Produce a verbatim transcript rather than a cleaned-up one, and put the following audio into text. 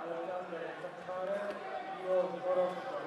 Alexander Tachare y Osborosco.